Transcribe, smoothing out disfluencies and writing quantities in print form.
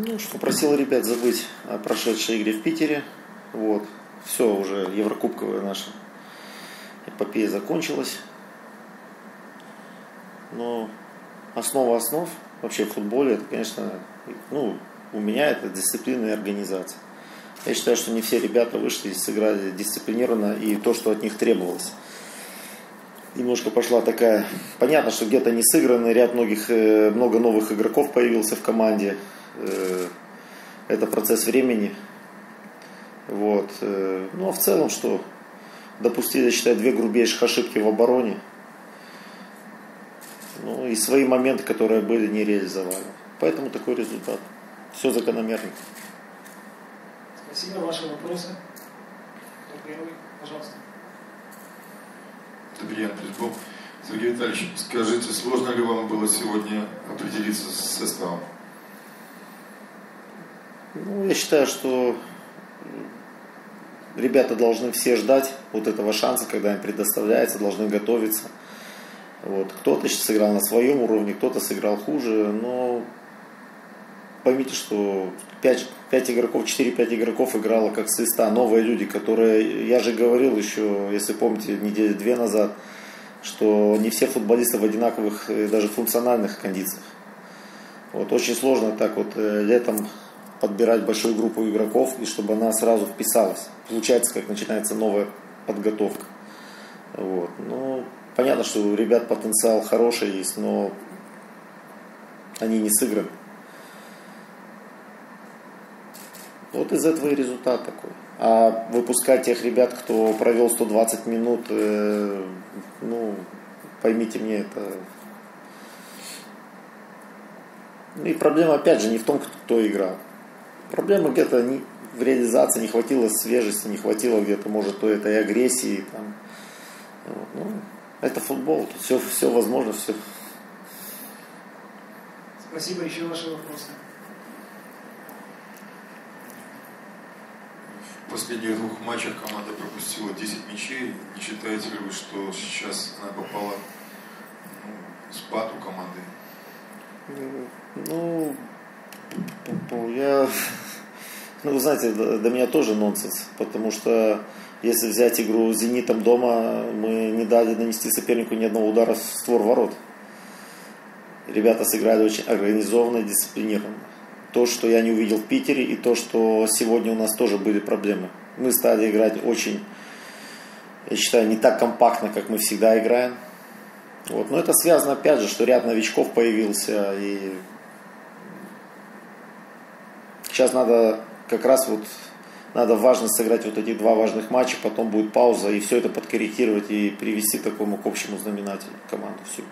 Ну, что попросил ребят забыть о прошедшей игре в Питере. Вот. Все, уже еврокубковая наша эпопея закончилась. Но основа основ вообще в футболе, это, конечно, у меня это дисциплина и организация. Я считаю, что не все ребята вышли и сыграли дисциплинированно, и то, что от них требовалось. Немножко пошла такая... Понятно, что где-то не сыгранный ряд, много новых игроков появился в команде. Это процесс времени. Вот. Ну, а в целом, что допустили, я считаю, две грубейших ошибки в обороне. Ну, и свои моменты, которые были, не реализовали. Поэтому такой результат. Все закономерно. Спасибо. Ваши вопросы? Кто первый? Пожалуйста. Добрый день, Сергей Витальевич, скажите, сложно ли вам было сегодня определиться с составом? Ну, я считаю, что ребята должны все ждать вот этого шанса, когда им предоставляется, должны готовиться. Вот. Кто-то сыграл на своем уровне, кто-то сыграл хуже, но поймите, что 4-5 игроков играло как с листа, новые люди, которые, я же говорил еще, если помните, недели две назад, что не все футболисты в одинаковых, даже функциональных кондициях. Вот, очень сложно так вот летом подбирать большую группу игроков, и чтобы она сразу вписалась. Получается, как начинается новая подготовка. Вот. Ну, понятно, что у ребят потенциал хороший есть, но они не сыграны. Вот из этого и результат такой. А выпускать тех ребят, кто провел 120 минут, ну, поймите мне, это... Ну, и проблема, опять же, не в том, кто играл. Проблема где-то в реализации, не хватило свежести, не хватило где-то, может, то этой агрессии. Там. Ну, это футбол, тут все возможно, все. Спасибо. Еще ваши вопросы? В последних двух матчах команда пропустила 10 мячей. Не считаете ли вы, что сейчас она попала в спад у команды? Ну, вы знаете, до меня тоже нонсенс. Потому что, если взять игру с «Зенитом» дома, мы не дали нанести сопернику ни одного удара в створ ворот. Ребята сыграли очень организованно и дисциплинированно. То, что я не увидел в Питере, и то, что сегодня у нас тоже были проблемы. Мы стали играть очень, я считаю, не так компактно, как мы всегда играем. Вот. Но это связано, опять же, что ряд новичков появился. И сейчас надо как раз надо важно сыграть вот эти два важных матча, потом будет пауза, и все это подкорректировать и привести к общему знаменателю команду всю.